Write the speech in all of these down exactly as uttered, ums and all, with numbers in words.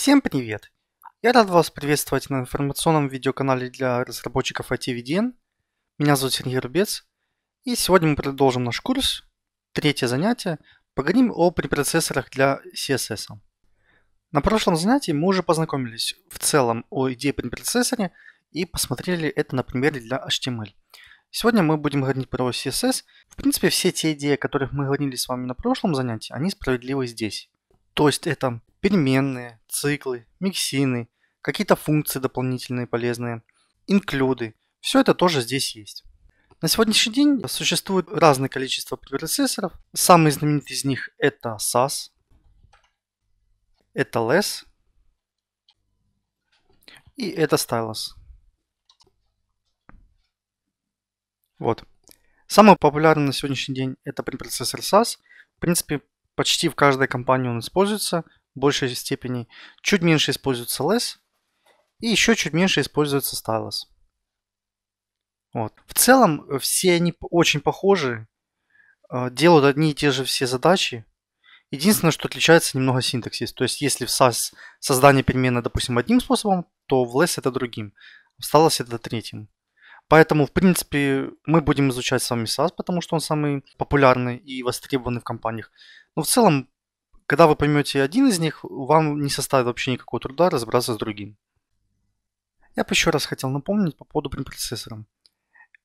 Всем привет! Я рад вас приветствовать на информационном видеоканале для разработчиков ай ти ви ди эн. Меня зовут Сергей Рубец, и сегодня мы продолжим наш курс, третье занятие, поговорим о препроцессорах для си эс эс. На прошлом занятии мы уже познакомились в целом о идее препроцессора и посмотрели это на примере для эйч ти эм эль. Сегодня мы будем говорить про си эс эс. В принципе, все те идеи, о которых мы говорили с вами на прошлом занятии, они справедливы здесь. То есть это переменные, циклы, миксины, какие-то функции дополнительные полезные, инклюды. Все это тоже здесь есть. На сегодняшний день существует разное количество препроцессоров. Самый знаменитый из них это Sass, это Less и это Stylus. Вот. Самый популярный на сегодняшний день это препроцессор Sass. В принципе, почти в каждой компании он используется. В большей степени. Чуть меньше используется Less. И еще чуть меньше используется Stylus. Вот. В целом, все они очень похожи. Делают одни и те же все задачи. Единственное, что отличается немного синтаксис. То есть, если в Sass создание переменной, допустим, одним способом, то в Less это другим. В Stylus это третьим. Поэтому, в принципе, мы будем изучать с вами Sass, потому что он самый популярный и востребованный в компаниях. Но в целом, когда вы поймете один из них, вам не составит вообще никакого труда разобраться с другим. Я бы еще раз хотел напомнить по поводу препроцессора.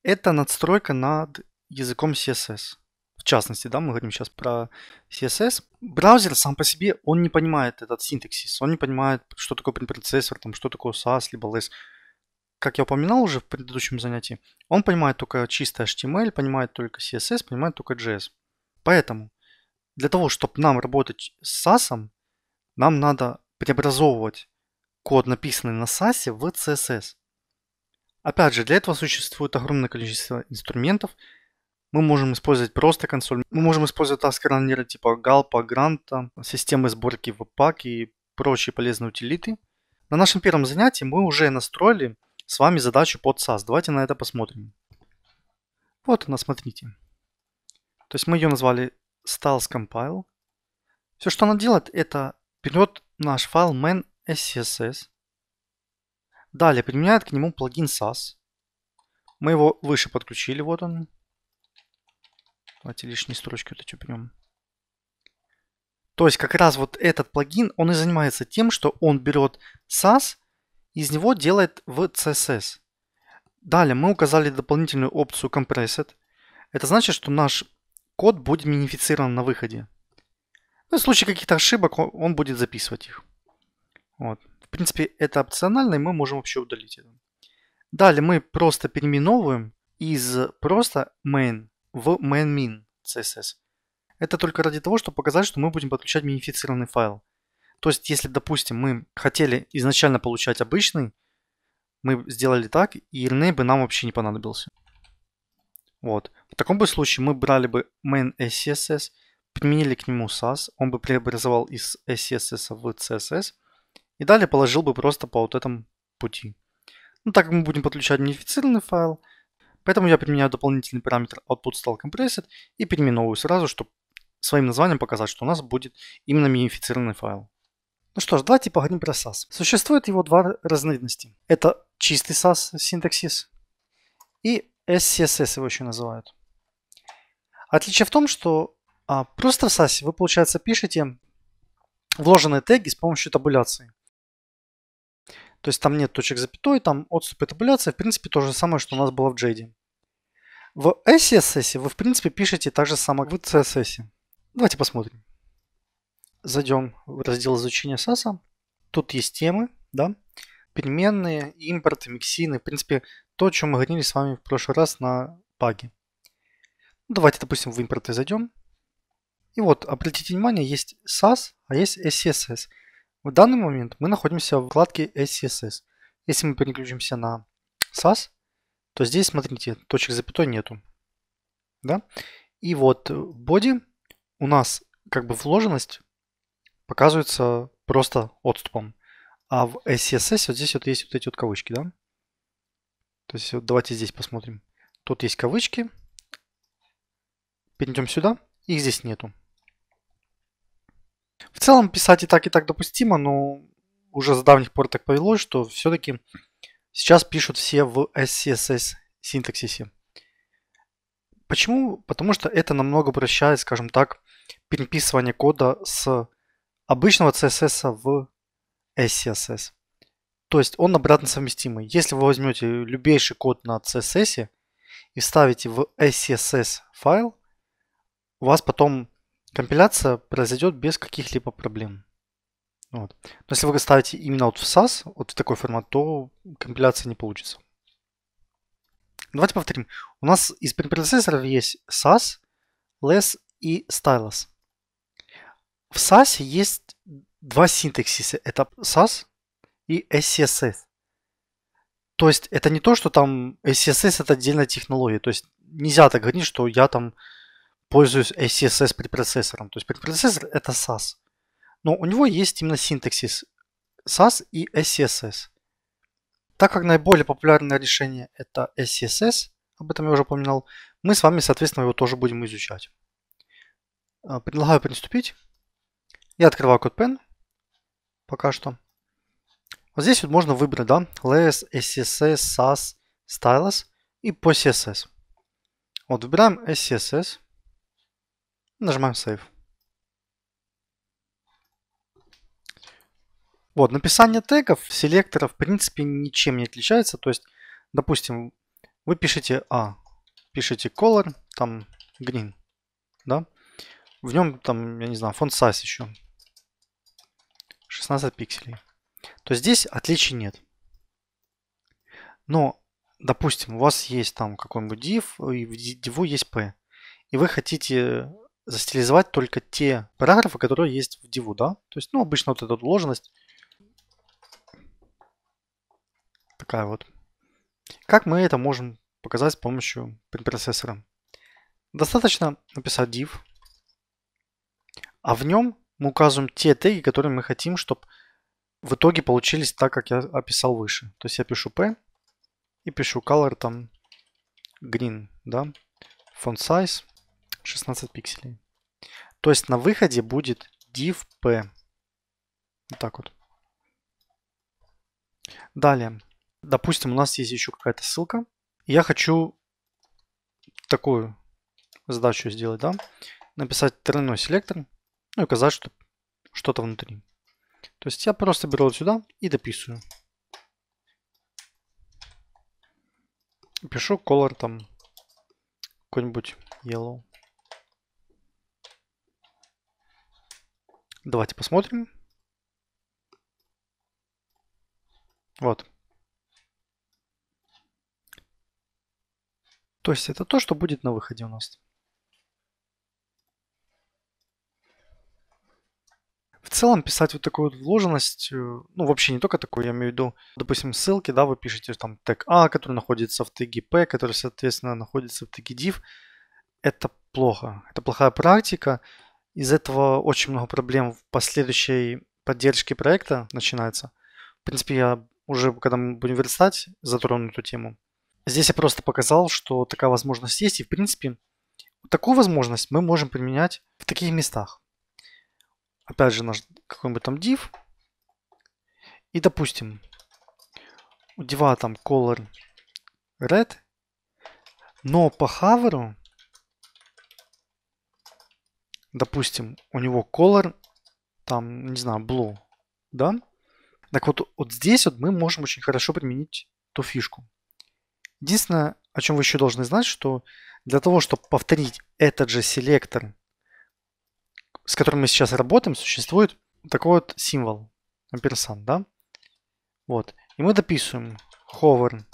Это надстройка над языком си эс эс. В частности, да, мы говорим сейчас про си эс эс. Браузер сам по себе, он не понимает этот синтаксис. Он не понимает, что такое препроцессор, там, что такое Sass, либо Less. Как я упоминал уже в предыдущем занятии, он понимает только чисто эйч ти эм эль, понимает только си эс эс, понимает только джей эс. Поэтому для того, чтобы нам работать с Sass, нам надо преобразовывать код, написанный на Sass, в си эс эс. Опять же, для этого существует огромное количество инструментов. Мы можем использовать просто консоль. Мы можем использовать таскранеры типа Gulp, Grant, системы сборки webpack и прочие полезные утилиты. На нашем первом занятии мы уже настроили с вами задачу под Sass. Давайте на это посмотрим. Вот она, смотрите. То есть мы ее назвали Styles Compile. Все, что она делает, это берет наш файл main.scss. Далее применяет к нему плагин Sass. Мы его выше подключили. Вот он. Давайте лишние строчки вот эти уберем. То есть как раз вот этот плагин, он и занимается тем, что он берет Sass, из него делает в си эс эс. Далее мы указали дополнительную опцию Compressed. Это значит, что наш код будет минифицирован на выходе. Ну, в случае каких-то ошибок он будет записывать их. Вот. В принципе, это опционально, и мы можем вообще удалить это. Далее мы просто переименовываем из просто main в main.min си эс эс. Это только ради того, чтобы показать, что мы будем подключать минифицированный файл. То есть, если, допустим, мы хотели изначально получать обычный, мы сделали так, и rename бы нам вообще не понадобился. Вот. В таком бы случае мы брали бы main.scss, применили к нему Sass, он бы преобразовал из scss в css, и далее положил бы просто по вот этому пути. Ну, так как мы будем подключать минифицированный файл, поэтому я применяю дополнительный параметр output.style.compressed и переименовываю сразу, чтобы своим названием показать, что у нас будет именно минифицированный файл. Ну что ж, давайте поговорим про Sass. Существует его два разновидности. Это чистый Sass синтаксис и эс си эс эс его еще называют. Отличие в том, что а, просто в Sass вы, получается, пишете вложенные теги с помощью табуляции. То есть там нет точек запятой, там отступы табуляции. В принципе, то же самое, что у нас было в джейди. В эс си эс эс вы, в принципе, пишете так же самое, как в си эс эс. Давайте посмотрим. Зайдем в раздел изучения Sass. Тут есть темы, да? Переменные, импорты, миксины. В принципе, то, о чем мы говорили с вами в прошлый раз на баге. Давайте, допустим, в импорты зайдем. И вот, обратите внимание, есть Sass, а есть эс си эс эс. В данный момент мы находимся в вкладке эс си эс эс. Если мы переключимся на Sass, то здесь, смотрите, точек запятой нету. Да? И вот в body у нас как бы вложенность показывается просто отступом. А в эс си эс эс вот здесь вот есть вот эти вот кавычки, да? То есть вот давайте здесь посмотрим. Тут есть кавычки. Перейдем сюда. Их здесь нету. В целом писать и так, и так допустимо, но уже с давних пор так повелось, что все-таки сейчас пишут все в эс си эс эс синтаксисе. Почему? Потому что это намного упрощает, скажем так, переписывание кода с обычного си эс эс в эс си эс эс. То есть он обратно совместимый. Если вы возьмете любейший код на си эс эс и вставите в эс си эс эс файл, у вас потом компиляция произойдет без каких-либо проблем. Вот. Но если вы ставите именно вот в Sass, вот в такой формат, то компиляция не получится. Давайте повторим. У нас из предпроцессоров есть Sass, Less и Stylus. В Sass есть два синтаксиса. Это Sass и эс си эс эс. То есть это не то, что там эс си эс эс это отдельная технология. То есть нельзя так говорить, что я там пользуюсь эс си эс эс предпроцессором. То есть предпроцессор это Sass. Но у него есть именно синтаксис Sass и эс си эс эс. Так как наиболее популярное решение это эс си эс эс, об этом я уже упоминал, мы с вами, соответственно, его тоже будем изучать. Предлагаю приступить. Я открываю CodePen пока что. Вот здесь вот можно выбрать, да, Less, эс си эс эс, Sass, Stylus и по си эс эс. Вот выбираем эс си эс эс, нажимаем Save. Вот, написание тегов, селектора в принципе ничем не отличается. То есть, допустим, вы пишете А, пишете color, там green, да? В нем там, я не знаю, font size еще шестнадцать пикселей. То есть здесь отличий нет. Но, допустим, у вас есть там какой-нибудь div, и в div есть p. И вы хотите застилизовать только те параграфы, которые есть в div, да? То есть, ну, обычно вот эта уложенность. Такая вот. Как мы это можем показать с помощью предпроцессора? Достаточно написать div, а в нем мы указываем те теги, которые мы хотим, чтобы в итоге получились так, как я описал выше. То есть я пишу p и пишу color там green, да, font size шестнадцать пикселей. То есть на выходе будет div p. Вот так вот. Далее. Допустим, у нас есть еще какая-то ссылка. Я хочу такую задачу сделать, да? Написать тройной селектор, ну и указать, что что-то внутри. То есть я просто беру вот сюда и дописываю. Пишу color там какой-нибудь yellow. Давайте посмотрим. Вот. То есть это то, что будет на выходе у нас. В целом писать вот такую вот вложенность, ну вообще не только такую, я имею в виду, допустим, ссылки, да, вы пишете там тег А, который находится в теге P, который, соответственно, находится в теге div. Это плохо, это плохая практика. Из этого очень много проблем в последующей поддержке проекта начинается. В принципе, я уже, когда мы будем верстать, затрону эту тему. Здесь я просто показал, что такая возможность есть. И, в принципе, такую возможность мы можем применять в таких местах. Опять же, наш какой-нибудь там div. И, допустим, у дива там color red. Но по hover, допустим, у него color там, не знаю, blue. Да? Так вот, вот здесь вот мы можем очень хорошо применить ту фишку. Единственное, о чем вы еще должны знать, что для того, чтобы повторить этот же селектор, с которым мы сейчас работаем, существует такой вот символ, амперсанд, да? Вот. И мы дописываем hover.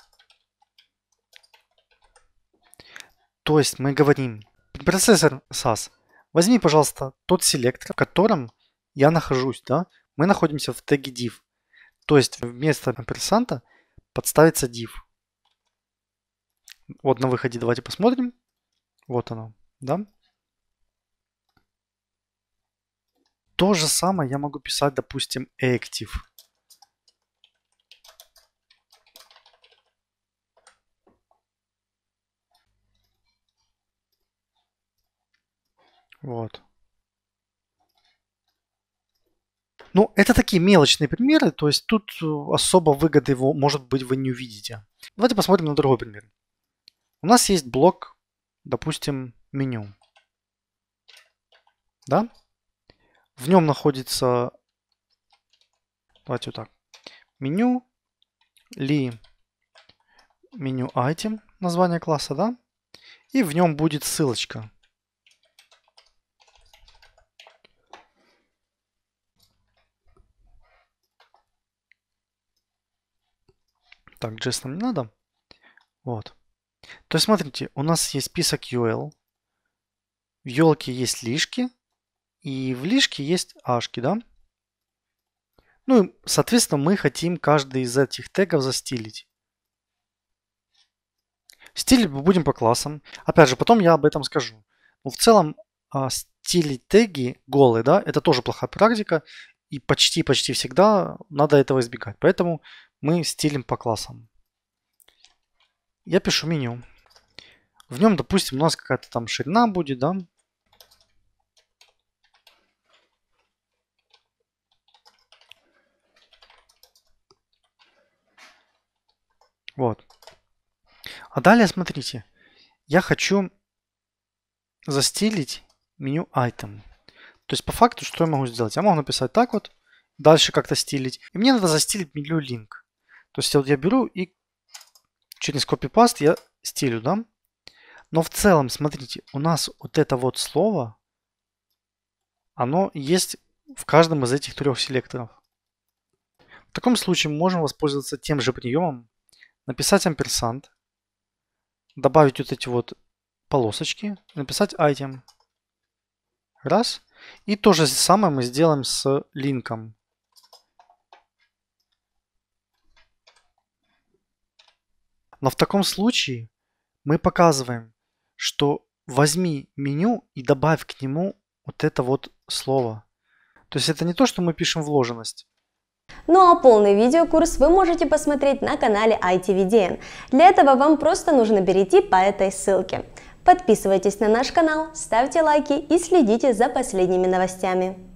То есть мы говорим, предпроцессор Sass, возьми, пожалуйста, тот селектор, в котором я нахожусь, да? Мы находимся в теге div. То есть вместо амперсанда подставится div. Вот на выходе давайте посмотрим. Вот оно, да? То же самое я могу писать, допустим, active. Вот. Ну, это такие мелочные примеры, то есть тут особо выгоды, его, может быть, вы не увидите. Давайте посмотрим на другой пример. У нас есть блок, допустим, меню. Да? В нем находится, давайте вот так, меню, ли, меню item, название класса, да? И в нем будет ссылочка. Так, джей эс нам не надо. Вот. То есть, смотрите, у нас есть список ю эл. В ю эл-ке есть лишки. И в лишке есть ашки, да? Ну и, соответственно, мы хотим каждый из этих тегов застилить. Стилить мы будем по классам. Опять же, потом я об этом скажу. Но в целом, стилить теги голые, да, это тоже плохая практика. И почти-почти всегда надо этого избегать. Поэтому мы стилим по классам. Я пишу меню. В нем, допустим, у нас какая-то там ширина будет, да. Вот. А далее, смотрите, я хочу застилить меню item. То есть, по факту, что я могу сделать? Я могу написать так вот, дальше как-то стилить. И мне надо застилить меню link. То есть, вот я беру и через copy-paste я стилю, да? Но в целом, смотрите, у нас вот это вот слово, оно есть в каждом из этих трех селекторов. В таком случае мы можем воспользоваться тем же приемом, написать ampersand, добавить вот эти вот полосочки, написать item. Раз. И то же самое мы сделаем с линком. Но в таком случае мы показываем, что возьми меню и добавь к нему вот это вот слово. То есть это не то, что мы пишем вложенность. Ну а полный видеокурс вы можете посмотреть на канале ай ти ви ди эн. Для этого вам просто нужно перейти по этой ссылке. Подписывайтесь на наш канал, ставьте лайки и следите за последними новостями.